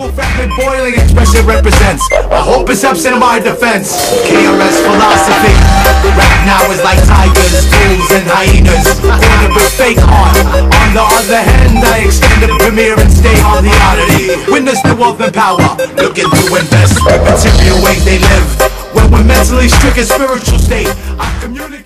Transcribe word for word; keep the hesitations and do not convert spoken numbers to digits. Liquefact boiling expression represents a whole perception of my defense. K R S philosophy. Right now is like tigers, fools, and hyenas. Cannibal fake art. On the other hand, I extend the premiere and stay on the oddity. Witness the wealth and power. Looking to invest. Material ways they live. When we're mentally stricken, spiritual state. I communicate.